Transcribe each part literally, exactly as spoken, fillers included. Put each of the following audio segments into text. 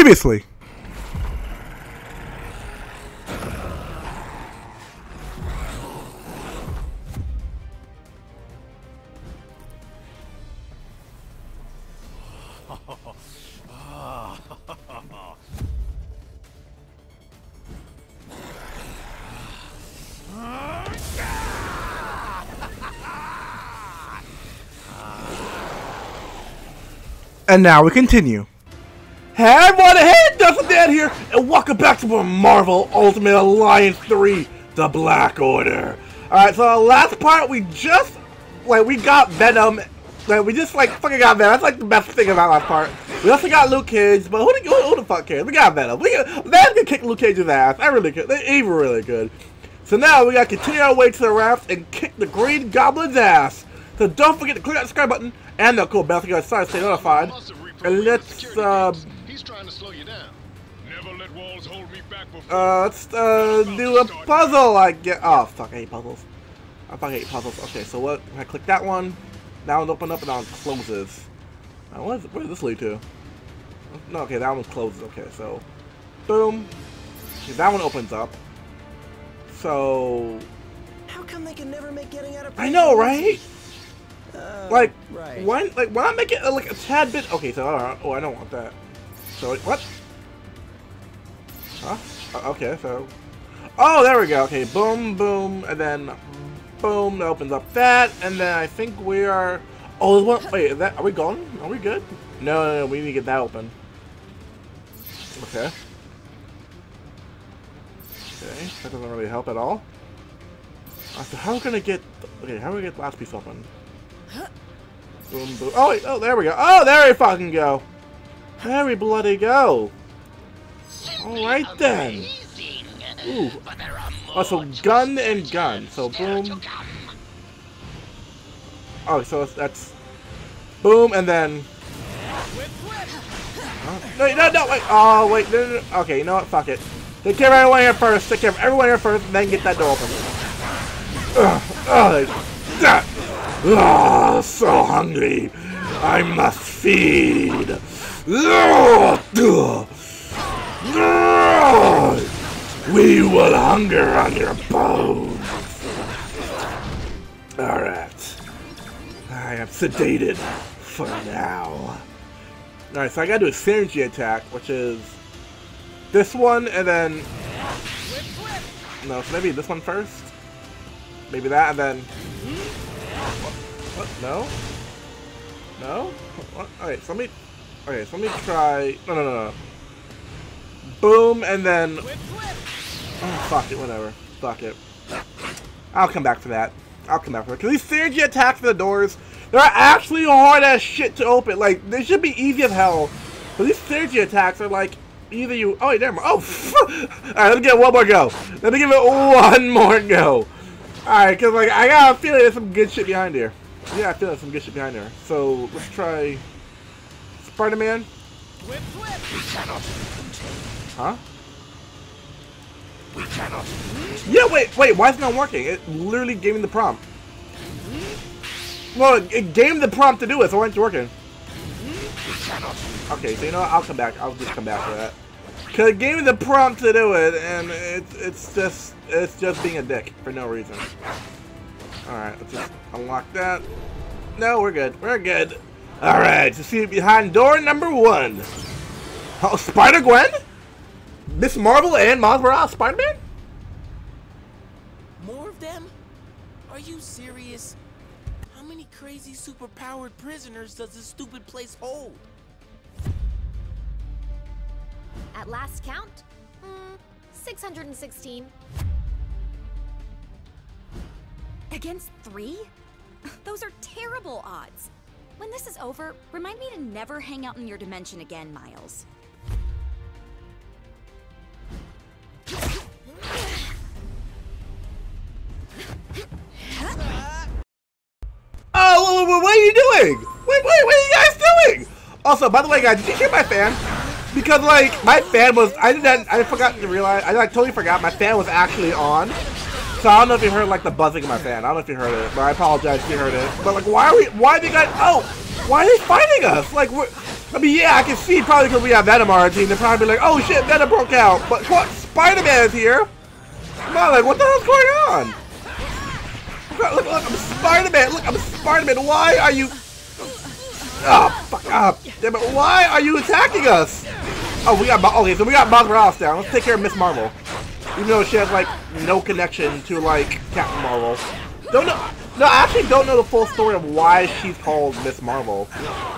Previously. And now we continue. Hey everyone, hey, Dustin Dad here, and welcome back to more Marvel Ultimate Alliance three, The Black Order. Alright, so the last part we just, like, we got Venom, like, we just, like, fucking got Venom. That's, like, the best thing about that part. We also got Luke Cage, but who the, who, who the fuck cares? We got Venom. We Venom can kick Luke Cage's ass. I really could. They even really good. So now we gotta continue our way to the raft and kick the Green Goblin's ass. So don't forget to click that subscribe button and the cool bell to get outside to stay notified. And let's, uh, He's trying to slow you down. Never let walls hold me back before. Uh, let's, uh, do a puzzle, I guess. Oh, fuck, I hate puzzles. I fucking hate puzzles. Okay, so what? I click that one. That one opens up and that one closes. Now, what is, where does this lead to? No, okay, that one closes. Okay, so. Boom. Okay, that one opens up. So. How come they can never make getting out of prison? I know, right? Uh, like, right. When, like, why not make it, uh, like, a tad bit? Okay, so, uh, oh, I don't want that. So, what? Huh? Uh, okay, so. Oh, there we go. Okay, boom, boom, and then, boom, that opens up that, and then I think we are, oh, what, wait, is that, are we gone? Are we good? No, no, no, we need to get that open. Okay. Okay, that doesn't really help at all. Uh, so how are we gonna get, okay, how are we gonna get the last piece open? Boom, boom. Oh, wait, oh, there we go. Oh, there we fucking go. There we bloody go. Alright then. Ooh. Oh, so gun and gun. So boom. Oh, so that's. Boom, and then. Oh, no, no, no, wait. Oh, wait. No, no, no. Okay, you know what? Fuck it. Take care of everyone here first. Take care of everyone here first, and then get that door open. Ugh. Oh, that. Oh, so hungry! I must feed! We will hunger on your bones! Alright. I am sedated for now. Alright, so I gotta do a synergy attack, which is this one and then. No, so maybe this one first? Maybe that and then. What? No? No? What? Alright, so let me... Okay, so let me try... No, no, no, no. Boom, and then... Oh, fuck it, whatever. Fuck it. I'll come back to that. I'll come back to that. Because these synergy attacks for the doors, they're actually hard as shit to open. Like, they should be easy as hell. But these synergy attacks are like, either you... Oh, wait, never mind. Oh, fuck! Alright, let me get one more go. Let me give it one more go. Alright, because, like, I got a feeling there's some good shit behind here. Yeah, I feel there's some good shit behind there. So, let's try... Spider-Man? Huh? We cannot. Yeah, wait, wait, why is it not working? It literally gave me the prompt. Well, it, it gave me the prompt to do it, so why isn't it working? Okay, so you know what? I'll come back. I'll just come back for that. Because it gave me the prompt to do it, and it's, it's just it's just being a dick for no reason. Alright, let's just unlock that. No, we're good. We're good. Alright, so see behind door number one. Oh, Spider-Gwen? Miss Marvel and Miles Morales Spider-Man? More of them? Are you serious? How many crazy superpowered prisoners does this stupid place hold? At last count, mm, six hundred sixteen. Against three? Those are terrible odds. When this is over, remind me to never hang out in your dimension again, Miles. Oh, what are you doing? Wait, wait, what are you guys doing? Also, by the way, guys, did you hear my fan? Because, like, my fan was, I didn't, I forgot to realize, I like totally forgot my fan was actually on. So I don't know if you heard like the buzzing of my fan. I don't know if you heard it, but I apologize if you heard it. But like, why are we? Why are they guys? Oh, why are they fighting us? Like, we're, I mean, yeah, I can see probably because we have Venom on our team, they're probably like, oh shit, Venom broke out, but what? Spider-Man's here? I'm not like, what the hell's going on? Look, look, I'm Spider-Man, look, I'm Spider-Man, why are you... Oh, fuck up. Damn it, why are you attacking us? Oh, we got, okay, so we got Miles Morales down. Let's take care of Miss Marvel. Even though she has, like, no connection to, like, Captain Marvel. Don't know, no, I actually don't know the full story of why she's called Miss Marvel.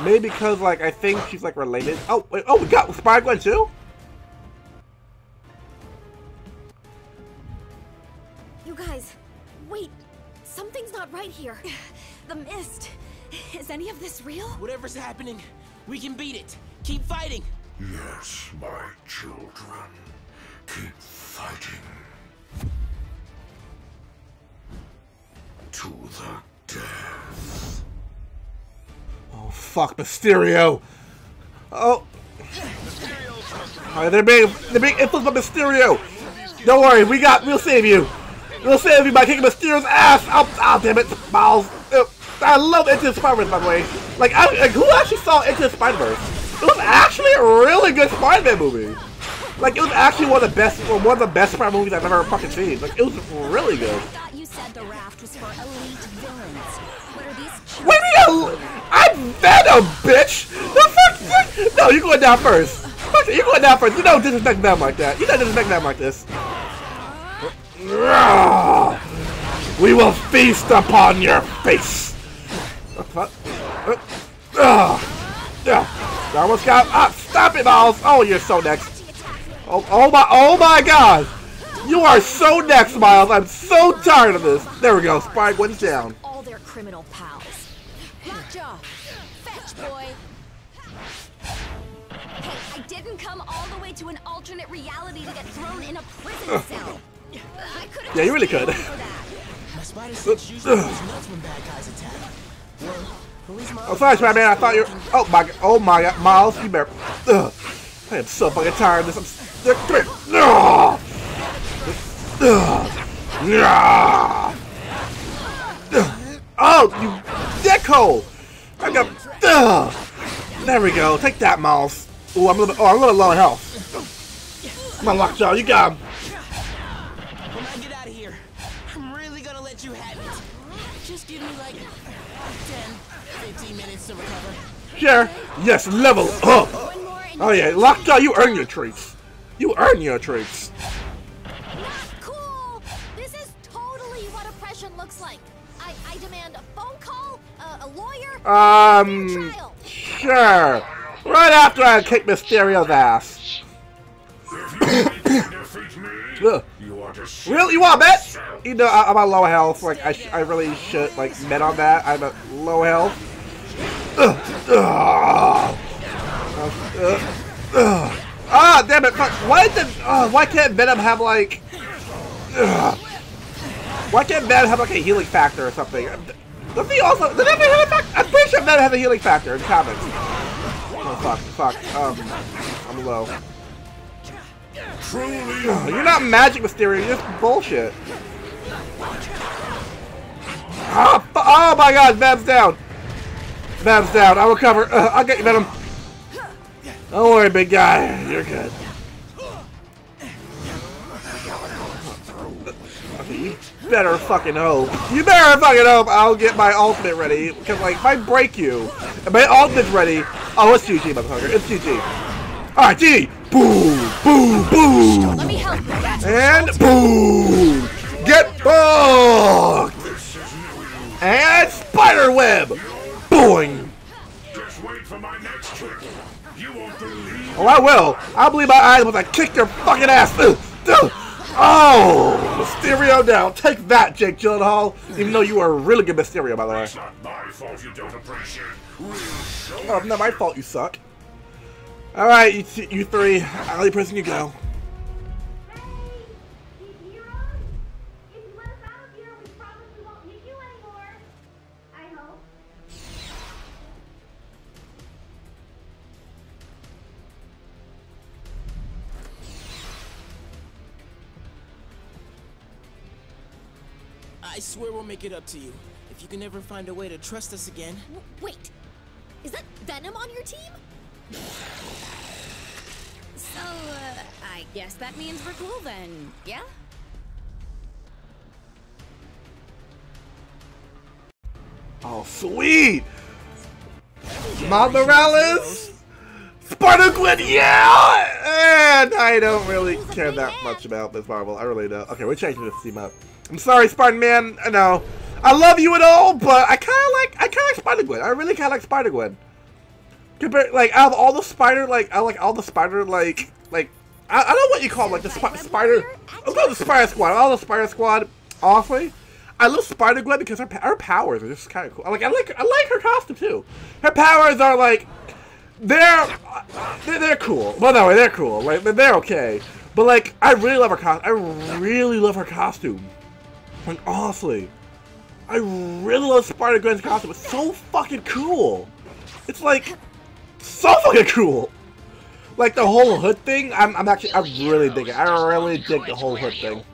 Maybe because, like, I think she's, like, related. Oh, wait, oh, we got Spider-Gwen too? You guys, wait, something's not right here. The mist. Is any of this real? Whatever's happening, we can beat it. Keep fighting. Yes, my children. Keep fighting. To the death. Oh, fuck, Mysterio. Oh. Alright, they're being, they're being influenced by Mysterio. Don't worry, we got, we'll save you. We'll save you by kicking Mysterio's ass. Oh, oh damn it, Miles. I love Into the Spider-Verse, by the way. Like, I, like, who actually saw Into the Spider-Verse? It was actually a really good Spider-Man movie. Like, it was actually one of the best, well, one of the best Spider-Man movies I've ever fucking seen. Like, it was really good. I thought you said the raft was for elite villains. What are these? Wait a minute! I'm Venom, bitch! The fuck? No, you're going down first. Fuck it, you're going down first. You don't disrespect Venom like that. You don't disrespect Venom like this. We will feast upon your face. Uh, uh, uh, I almost got up. Uh, stop it, Miles! Oh, you're so next. Oh, oh my! Oh my God! You are so next, Miles. I'm so tired of this. There we go. Spike went down. All their criminal pals. Lockjaw, fetch boy. Hey, I didn't come all the way to an alternate reality to get thrown in a prison cell. I could have. Yeah, you really could. My spider sense usually goes nuts when bad guys attack. Oh, sorry, Spider-Man. I thought you were. Oh my God! Oh my God! Miles, you better. Ugh. I am so fucking tired of this. I'm. Come here. No. Oh, you dickhole! I got. Ugh. There we go. Take that, Miles. Ooh, I'm a little. Oh, I'm a little low on health. Come on, Lockjaw. You got him. When I get out of here, I'm really gonna let you have it. Just give me like. ten, fifteen minutes to recover. Sure. Yes, level up. Oh yeah, Lockjaw, you earn your treats. You earn your treats. Not cool. This is totally what oppression looks like. I, I demand a phone call, uh, a lawyer, um, trial. Sure. Right after I kick Mysterio's ass. Ugh. Really? You want to bet? You know, I'm on low health. Like, I, sh I really should, like, bet on that. I'm at low health. Ugh. Ugh. Ugh. Ugh. Ah, damn it. Fuck. Why, did, uh, why can't Venom have, like... Ugh. Why can't Venom have, like, a healing factor or something? Does he also... Does Venom have a healing factor? I'm pretty sure Venom has a healing factor in comics. Oh, fuck. Fuck. Um, I'm low. Truly, oh, you're not magic, Mysterio. You're just bullshit. Oh, oh my God, Venom's down. Venom's down. I will cover. Uh, I'll get you, Venom. Don't worry, big guy. You're good. Okay, you better fucking hope. You better fucking hope. I'll get my ultimate ready because, like, if I break you, if my ultimate's ready. Oh, it's G G, motherfucker. It's G G. All right, G! Boom! Boom! Boom! Let me help you. And boom! Get fucked! And spider web! Boing! Just wait for my next trick. You won't believe. Oh, I will. I believe my eyes once I kick your fucking ass. Oh! Mysterio down. Take that, Jake Gyllenhaal. Even though you are a really good Mysterio, by the way. It's not my fault you don't appreciate. Oh, it's not my fault you suck. All right, you, t you three, alley person, you go. I swear we'll make it up to you if you can ever find a way to trust us again. W wait, is that Venom on your team? So, uh, I guess that means we're cool then, yeah? Oh, sweet! Miles Morales! Spider-Gwen, yeah! And I don't really care that much about Miss Marvel. I really don't. Okay, we're changing this team up. I'm sorry, Spider-Man. I know. I love you and all, but I kind of like I kind of like Spider-Gwen. I really kind of like Spider-Gwen. Compared, like, out of all the spider, like, I like all the spider, like, like, I, I don't know what you call them, like the sp spider. I'll go to the Spider Squad. All the Spider Squad. Honestly, I love Spider-Gwen because her her powers are just kind of cool. Like, I like I like her costume too. Her powers are like. They're, they're they're cool. Well, no, they're cool. Like they're okay, but like I really love her costume. I really love her costume. Like honestly, I really love Spider-Gwen's costume. It's so fucking cool. It's like so fucking cool. Like the whole hood thing. I'm I'm actually I really dig it. I really dig the whole hood thing.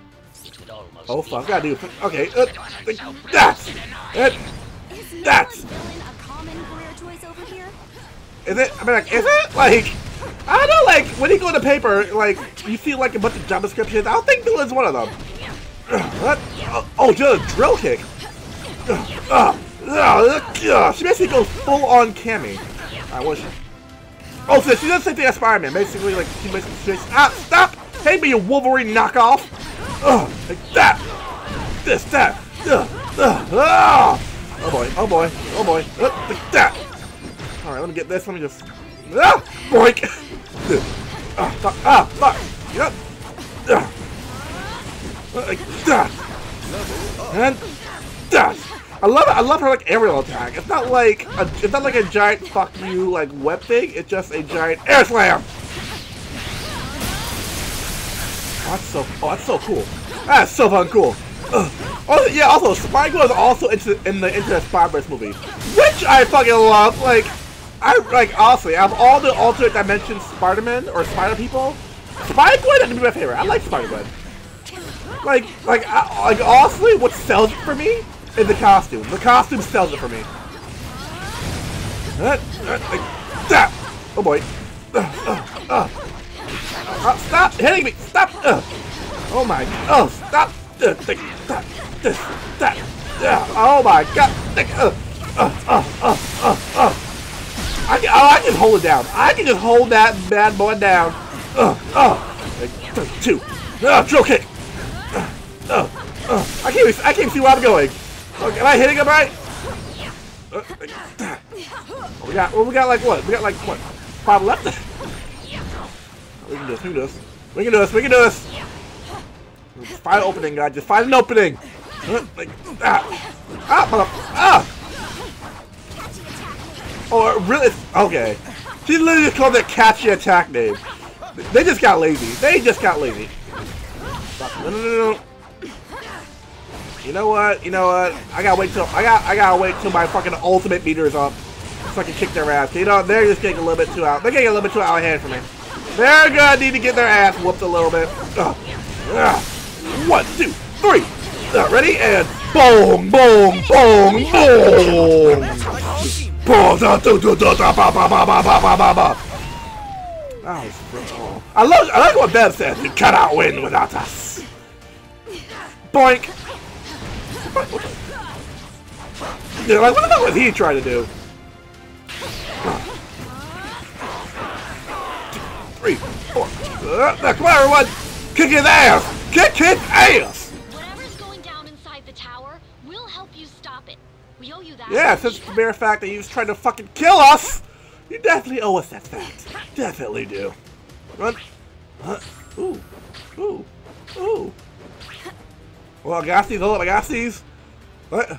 Oh fuck, I gotta do. Okay, uh, that's it. That's. Is it? I mean, like, is it? Like, I don't know, like, when you go to paper, like, you see, like, a bunch of job descriptions. I don't think Dylan's one of them. What? Oh, just a drill kick. She basically goes full on Cammy. I wish. Oh, so she does the same thing as Spider-Man. Basically, like, she basically says, ah, stop! Take me, you Wolverine knockoff! Like that! This, that! Oh boy, oh boy, oh boy. Like that! All right, let me get this. Let me just ah, boink. ah, fuck. Ah, fuck. Yep. Ah. And ah. I love it. I love her like aerial attack. It's not like a, it's not like a giant fuck you like web thing. It's just a giant air slam. Oh, that's so. Oh, that's so cool. That's so fun. Cool. Ugh. Oh yeah. Also, Spider-Gwen is also into, in the Into the Spider-Verse movie, which I fucking love. Like. I like honestly, out of all the alternate dimension Spider-Man or Spider people, Spider-Gwen would be my favorite. I like Spider-Gwen. Like, like, I, like honestly, what sells it for me is the costume. The costume sells it for me. That, that, like, that. Oh boy! Uh, uh, uh. Uh, stop hitting me! Stop! Uh. Oh my! Oh stop! Uh, th that, this, that. Uh, oh my God! Uh, uh, uh, uh, uh, uh. I can, oh, I can hold it down. I can just hold that bad boy down. Uh, uh, two. Uh, drill kick. Uh, uh, uh. I can't, I can't see where I'm going. Okay, am I hitting him right? Uh, uh, we got, well, we got like what? We got like what? Five left? We can do this, we can do this. We can do this, we can do this. Just find an opening, guys. Just find an opening. Uh, like, ah. Ah, mother, ah. Oh, really? Okay. She literally just called that catchy attack name. They just got lazy. They just got lazy. No, no, no, no. You know what? You know what? I gotta wait till I got I gotta wait till my fucking ultimate meter is up, so I can kick their ass. You know they're just getting a little bit too out. They're getting a little bit too out of hand for me. They're gonna need to get their ass whooped a little bit. Uh, uh, one, two, three. Uh, ready and boom, boom, boom, boom. Oh, I love I like what Bev said. You cannot win without us. Boink. Dude, like what the hell was he trying to do? Three, four. Uh, come on, everyone! Kick his ass! Kick his ass! Whatever's going down inside the tower, we'll help you stop it. We owe you that. Yeah, since the mere fact that you was trying to fucking kill us, you definitely owe us that fact. Definitely do. Run. Huh. Ooh. Ooh. Ooh. Well, I got these. Hold on, I got these. What?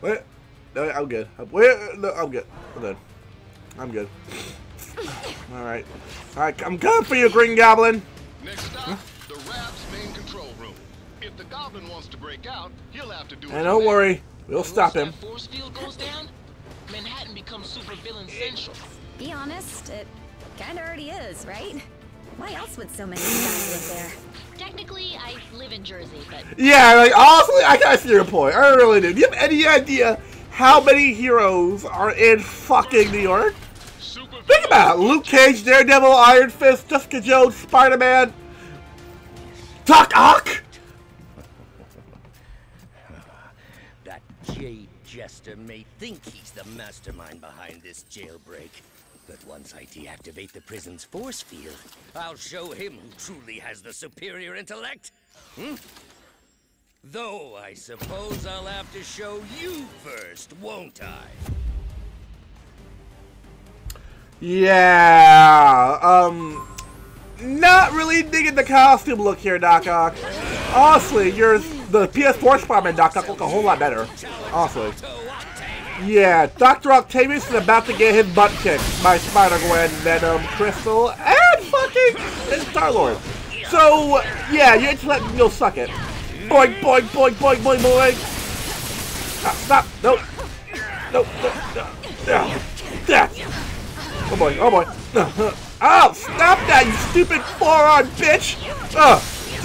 What? No, I'm good. I'm, wait, no, I'm good. I'm good. I'm good. Alright. Alright, I'm good for you, Green Goblin. Next up, huh? The Rab's main control room. If the Goblin wants to break out, he'll have to do it. And don't worry. We'll stop him. Force field goes down, Manhattan becomes super villain central. Be honest, it kind of already is, right? Why else would so many guys live there? Technically, I live in Jersey, but yeah, like honestly, I gotta see your point. I really do. Do you have any idea how many heroes are in fucking New York? Super Think about it. Luke Cage, Daredevil, Iron Fist, Jessica Jones, Spider-Man, Doc Ock. That jade jester may think he's the mastermind behind this jailbreak. But once I deactivate the prison's force field, I'll show him who truly has the superior intellect. Hmm? Though I suppose I'll have to show you first, won't I? Yeah. Um. Not really digging the costume look here, Doc Ock. Honestly, you're the P S four Spider-Man Doc Ock look a whole lot better. Honestly. Yeah, Doctor Octavius is about to get his butt kicked by Spider-Gwen, Venom, Crystal, and fucking and Star Lord. So yeah, you just let you'll suck it. Boing, boing, boing, boing, boing, boing. Stop, stop, nope. Nope, nope, no, no, no. Oh boy, oh boy. Oh, stop that, you stupid forearm bitch! Uh,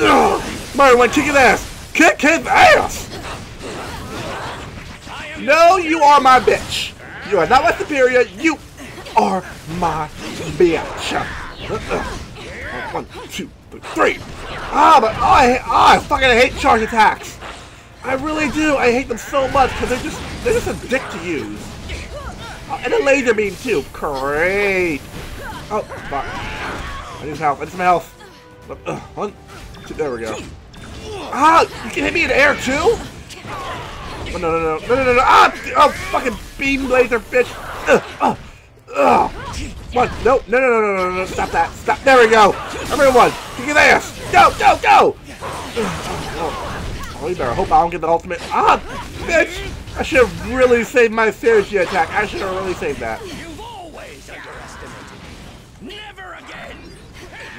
uh, Marvel, kick his ass! Kick his ass! No, you are my bitch! You are not my superior, you are my bitch! Uh, one, two, three! Ah, but I, I fucking hate charge attacks. I really do. I hate them so much because they're just they're just a dick to use. Oh, and a laser beam too. Great. Oh, fuck. I need health. I need some health. Uh, one, two, there we go. Ah, you can hit me in the air too? Oh, no, no, no, no, no, no, no. Ah, oh, fucking beam laser, bitch. Uh, oh, oh. One, no, no, no, no, no, no, no. Stop that. Stop. There we go. Everyone, kick his ass. Go, go, go! Oh, you better hope I don't get the ultimate. Ah, bitch! I should have really saved my synergy attack. I should have really saved that. You've always underestimated me. Never again.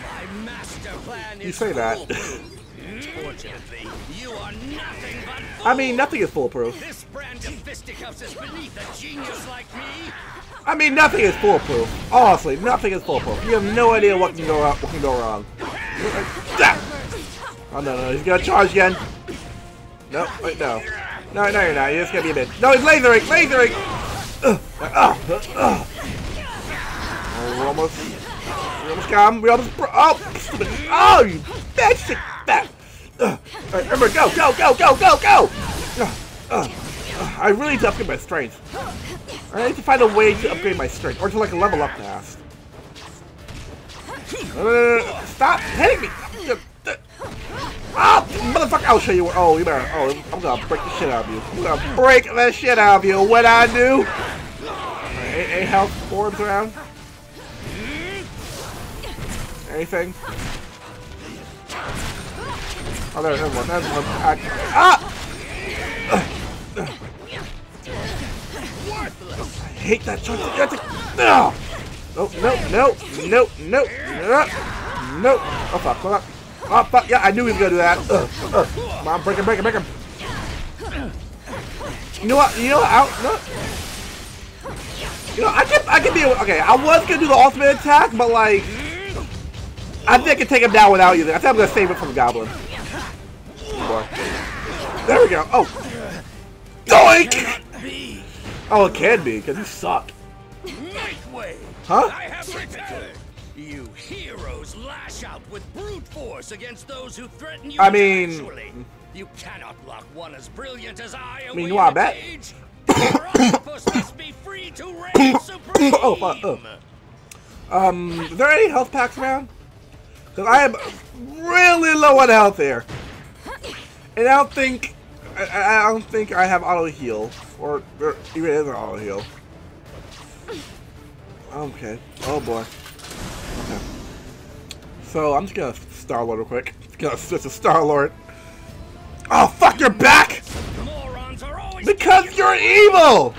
My master plan is you say that. Unfortunately, you are nothing but fool. I mean, nothing is foolproof. This brand of fisticuffs is beneath a genius like me. I mean, nothing is foolproof. Honestly, nothing is foolproof. You have no idea what can go wrong. What can go wrong. Oh, no, no, he's gonna charge again. No, wait, no. No, no, you're not. You're just gonna be a bitch. No, he's lasering! Lasering! Ugh. Ugh. Ugh. Ugh. Oh, we're almost... We almost got him. We almost... Oh! Stupid. Oh, you bitch! Shit, that! Alright, remember, go, go, go, go, go, go! Ugh. Ugh. I really need to upgrade my strength. I need to find a way to upgrade my strength. Or to, like, level up fast. No, no, no, no, no. Stop hitting me! Ah, motherfucker! I'll show you where. Oh, you better. Oh, I'm gonna break the shit out of you. I'm gonna break the shit out of you. What I do? Any health orbs around? Anything? Oh, there's one. There's one. I, ah! I hate that charge. No! No, no, no, no, no, no. Oh, fuck, fuck. Oh, fuck, yeah, I knew he was gonna do that. Ugh, ugh. Come on, break him, break him, break him. You know what, you know what, I, no. You know, I can, I can be, okay, I was gonna do the ultimate attack, but like, I think I can take him down without using it. I think I'm gonna save it from the Goblin. Oh, boy. There we go. Oh. Doink! Oh, it can be, because you suck. Huh? I have returned. You heroes lash out with brute force against those who threaten you. I mean, you cannot lock one as brilliant as I. I mean, you are bad. Oh, fuck. Oh. Um, is there any health packs around? Because I am really low on health here, and I don't think I, I don't think I have auto heal or, or even is an auto heal. Okay. Oh boy. Okay. So I'm just gonna Star Lord real quick. Just gonna switch to Star Lord. Oh fuck! You're back. Because you're evil.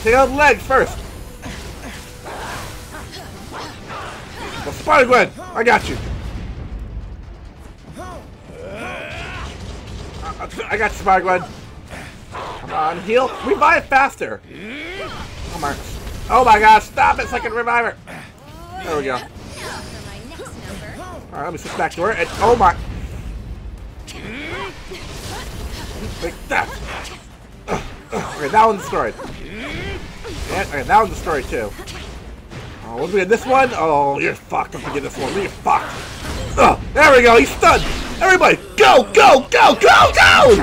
Take out the legs first. Well, Spider-Gwen, I got you. I got you, Spider-Gwen. Come on, heal. Revive faster. Come on. Oh my god, stop it, second reviver. There we go. Alright, let me switch back to her. And, oh my. Like that. Okay, that one's destroyed. Yeah, okay, that one's destroyed too. Oh, once we get this one, oh, you're fucked if we get this one. You're fucked. Oh, there we go, he's stunned. Everybody, go, go, go, go, go!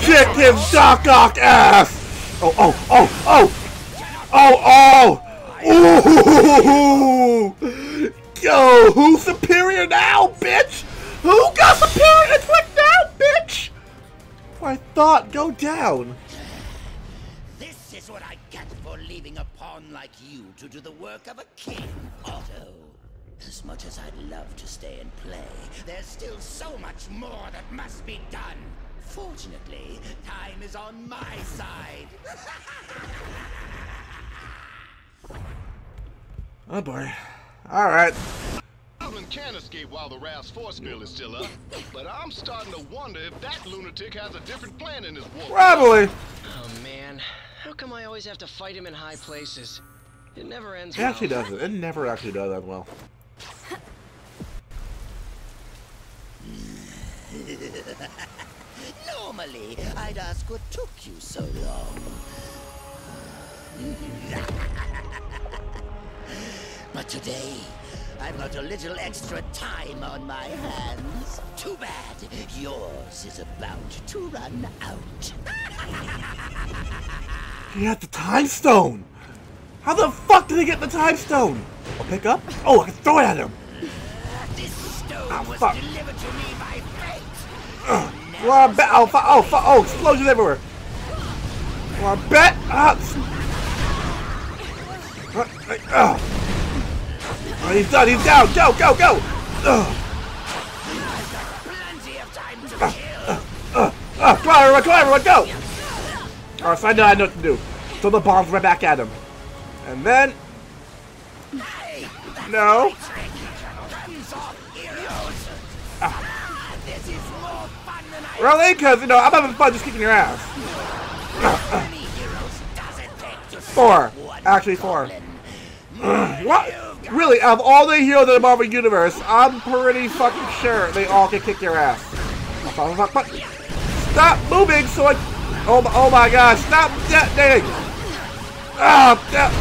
Kick him, Doc Ock ass! Oh, oh, oh, oh! Oh, oh! Ooh! Yo, who's superior now, bitch? Who got superior? It's like now, bitch! I thought, go down. This is what I get for leaving a pawn like you to do the work of a king, Otto. As much as I'd love to stay and play, there's still so much more that must be done. Fortunately, time is on my side. Oh boy. Alright. Goblin can escape while the R A S force field is still up, but I'm starting to wonder if that lunatic has a different plan in his war. Probably. Oh man, how come I always have to fight him in high places? It never ends well. It actually doesn't. It never actually does that well. Normally, I'd ask what took you so long. But today, I've got a little extra time on my hands. Too bad, yours is about to run out. He had the time stone! How the fuck did he get the time stone? I'll pick up? Oh, I can throw it at him! This stone oh, was fuck. delivered to me by fate! Well, I bet. Oh, fuck. Oh, fuck. Oh, explosions everywhere! Well, I bet. Ah. Oh. Oh, he's done, he's down, go, go, go! Ugh. I've got plenty of time to uh, kill. Uh, uh, uh. Come on, everyone, come on, everyone, go! Alright, so I know I know what to do. Throw the bombs right back at him. And then... Hey, no. Ah. This is more fun than I really? Because, you know, I'm having fun just kicking your ass. How many heroes does it take to four. Actually, four. What? Really, of all the heroes in the Marvel Universe, I'm pretty fucking sure they all can kick your ass. Stop moving so I... Oh, oh my god, stop detonating! Ah, oh, that...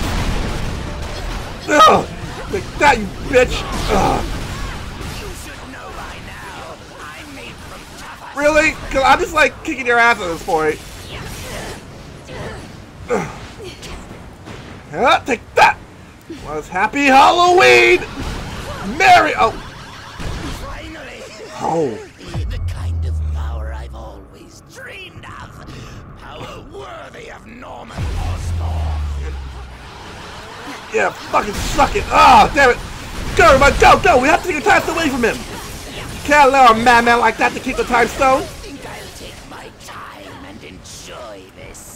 Ugh! Like that, you bitch! Ugh. Really? Cause I'm just like kicking your ass at this point. Ugh. Yeah, take that! Was happy Halloween! Merry oh! Finally! Oh! The kind of power I've always dreamed of! Power worthy of Norman Osborn! Yeah, fucking suck it! Ah, oh, damn it! Go, everybody, go, go! We have to take the time stone away from him! You can't allow a madman like that to keep the time stone! I think I'll take my time and enjoy this.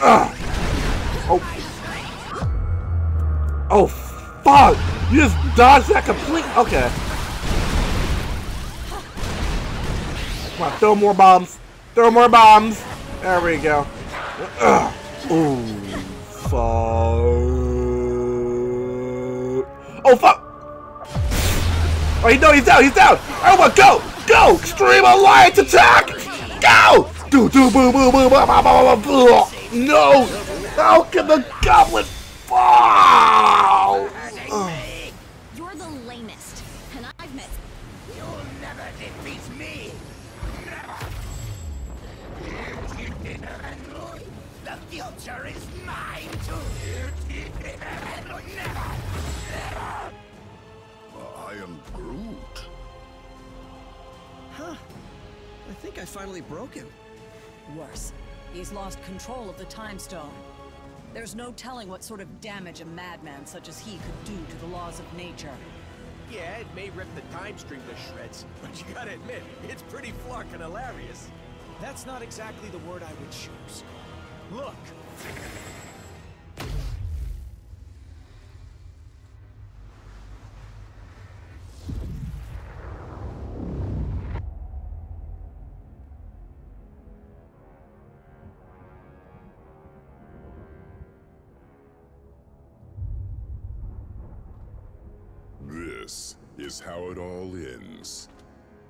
Uh, oh. Oh, fuck! You just dodged that complete. Okay. Come on, throw more bombs. Throw more bombs. There we go. Uh, oh, fuck. Oh, fuck! Oh, no, he's down. He's down. Everyone, go, go! Extreme Alliance attack! Go! Do do boom boom boom boom boom. No! How can the goblin fall? You're the lamest, and I've missed. You'll never defeat me. Never. The future is mine too. Never, never. I am Groot. Huh? I think I finally broke him. Worse. He's lost control of the time stone. There's no telling what sort of damage a madman such as he could do to the laws of nature. Yeah, it may rip the time stream to shreds, but you gotta admit, it's pretty flark and hilarious. That's not exactly the word I would choose. Look! is how it all ends.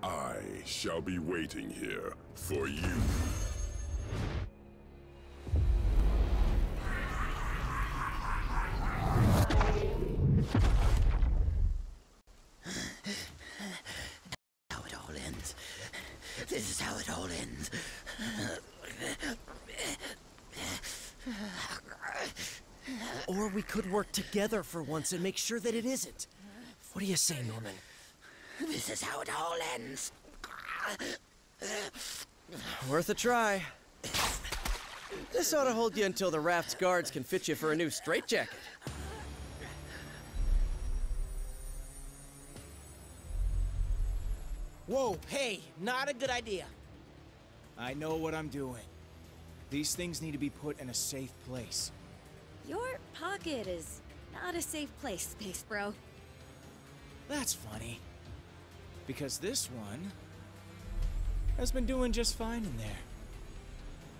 I shall be waiting here for you. How it all ends. This is how it all ends. Or we could work together for once and make sure that it isn't. What do you say, Norman? This is how it all ends. Worth a try. This ought to hold you until the raft's guards can fit you for a new straitjacket. Whoa, hey, not a good idea. I know what I'm doing. These things need to be put in a safe place. Your pocket is not a safe place, Space Bro. That's funny. Because this one has been doing just fine in there.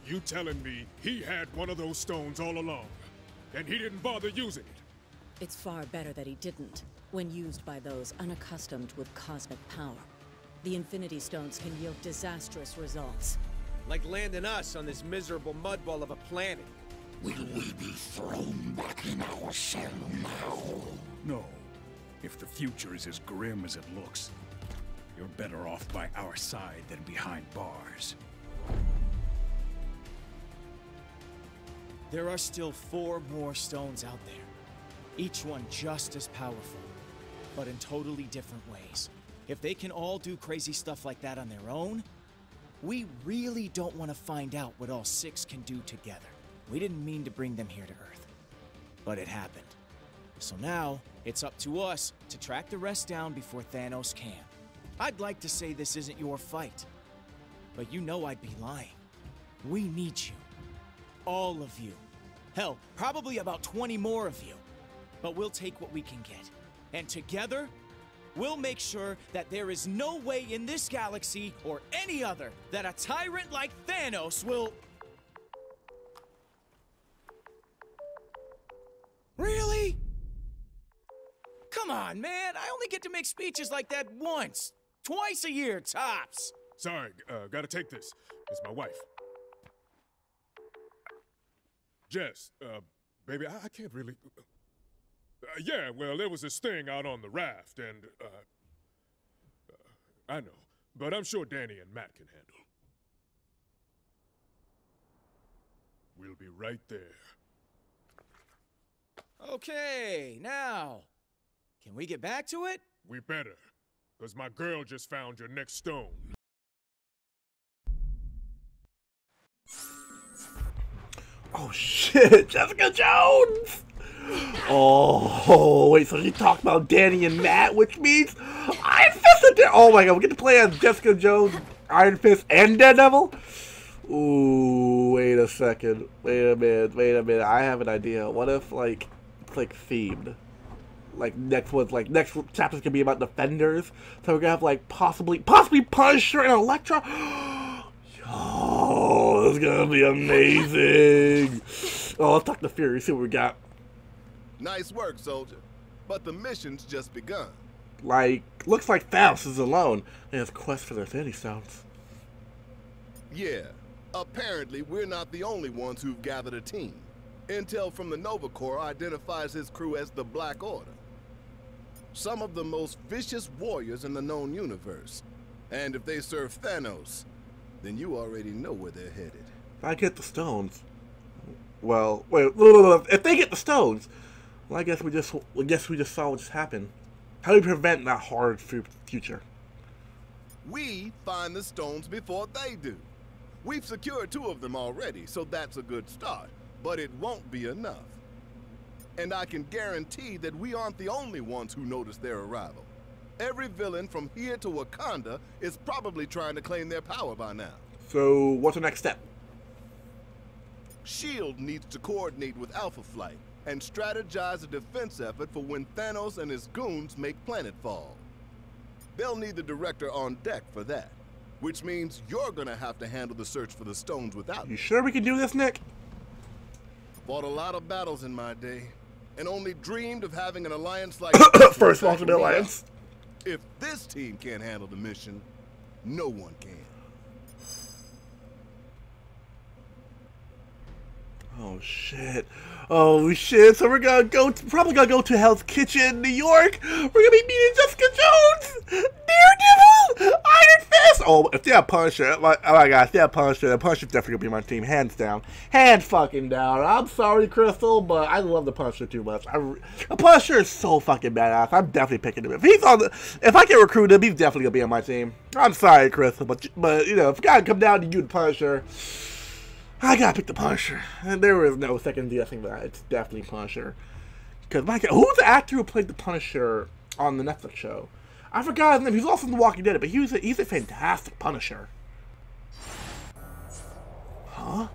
You telling me he had one of those stones all along, and he didn't bother using it? It's far better that he didn't, when used by those unaccustomed with cosmic power. The Infinity Stones can yield disastrous results. Like landing us on this miserable mudball of a planet. Will we be thrown back in our shell now? No. If the future is as grim as it looks, you're better off by our side than behind bars. There are still four more stones out there. Each one just as powerful, but in totally different ways. If they can all do crazy stuff like that on their own, we really don't want to find out what all six can do together. We didn't mean to bring them here to Earth, but it happened. So now, it's up to us to track the rest down before Thanos can. I'd like to say this isn't your fight, but you know I'd be lying. We need you. All of you. Hell, probably about twenty more of you. But we'll take what we can get. And together, we'll make sure that there is no way in this galaxy, or any other, that a tyrant like Thanos will... Really? Come on, man! I only get to make speeches like that once! Twice a year, tops! Sorry, uh, gotta take this. It's my wife. Jess, uh, baby, I, I can't really... Uh, yeah, well, there was this thing out on the raft, and, uh, uh... I know, but I'm sure Danny and Matt can handle. We'll be right there. Okay, now... Can we get back to it? We better, because my girl just found your next stone. Oh shit, Jessica Jones! Oh, oh wait, so she talked about Danny and Matt, which means Iron Fist and Daredevil. Oh my god, we get to play as Jessica Jones, Iron Fist, and Daredevil? Ooh, wait a second. Wait a minute, wait a minute. I have an idea. What if, like, it's like themed? Like next one's like next chapters can be about defenders, so we're gonna have like possibly possibly Punisher and Electra. Yo, this is gonna be amazing. Oh, let's talk to Fury, see what we got. Nice work, soldier, but the mission's just begun. Like, looks like Thanos is alone in his quest for the Infinity Stones. Yeah, apparently we're not the only ones who've gathered a team. Intel from the Nova Corps identifies his crew as the Black Order. Some of the most vicious warriors in the known universe. And if they serve Thanos, then you already know where they're headed. If I get the stones... Well, wait, if they get the stones... Well, I guess we just I guess we just saw what just happened. How do we prevent that hard future? We find the stones before they do. We've secured two of them already, so that's a good start. But it won't be enough. And I can guarantee that we aren't the only ones who noticed their arrival. Every villain from here to Wakanda is probably trying to claim their power by now. So, what's the next step? S H I E L D needs to coordinate with Alpha Flight and strategize a defense effort for when Thanos and his goons make planetfall. They'll need the director on deck for that, which means you're gonna have to handle the search for the stones without them. You sure we can do this, Nick? Fought a lot of battles in my day, and only dreamed of having an alliance like... First Ultimate Alliance. If this team can't handle the mission, no one can. Oh shit. Oh shit. So we're gonna go to, probably gonna go to Hell's Kitchen, New York. We're gonna be meeting Jessica Jones, Daredevil, Iron Fist. Oh, if they have Punisher, oh my god, if they have Punisher, the Punisher's definitely gonna be my team, hands down. Hand fucking down. I'm sorry, Crystal, but I love the Punisher too much. I, the Punisher is so fucking badass. I'm definitely picking him. If he's on the, if I can recruit him, he's definitely gonna be on my team. I'm sorry, Crystal, but but you know, if gotta come down to you, the Punisher. I gotta pick the Punisher. And there is no second guessing that. It's definitely Punisher. Because, my God, who was the actor who played the Punisher on the Netflix show? I forgot his name. He was also in The Walking Dead, but he was a, he's a fantastic Punisher. Huh?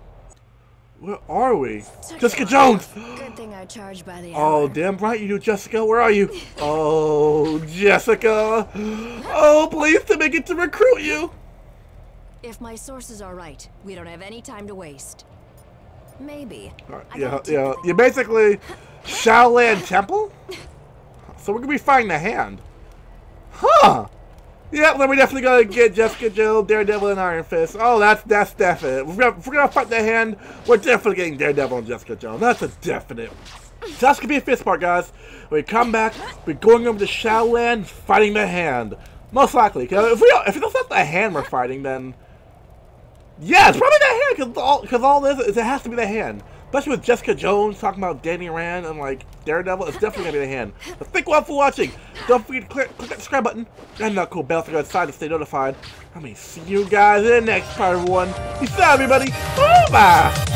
Where are we? Okay. Jessica Jones! Good thing I charged by the hour. Oh, damn right you do, Jessica. Where are you? Oh, Jessica. Oh, please, to make it to recruit you. If my sources are right, we don't have any time to waste. Maybe. Right, yeah, yeah. You're basically Shadowland Temple? So we're gonna be fighting the Hand. Huh. Yeah, then we're definitely gonna get Jessica Jones, Daredevil, and Iron Fist. Oh, that's that's definite. We're gonna, if we're gonna fight the Hand, we're definitely getting Daredevil and Jessica Jones. That's a definite. So that's gonna be a fist part, guys. When we come back, we're going over to Shadowland, fighting the Hand. Most likely. Cause if we if it's not the Hand we're fighting, then yeah, it's probably the Hand, because all, cause all this is, it has to be the Hand. Especially with Jessica Jones talking about Danny Rand and, like, Daredevil, it's definitely going to be the Hand. But thank you all for watching. Don't forget to click, click that subscribe button and that cool bell to go inside to stay notified. I mean, see you guys in the next part, everyone. Peace out, everybody. Bye-bye.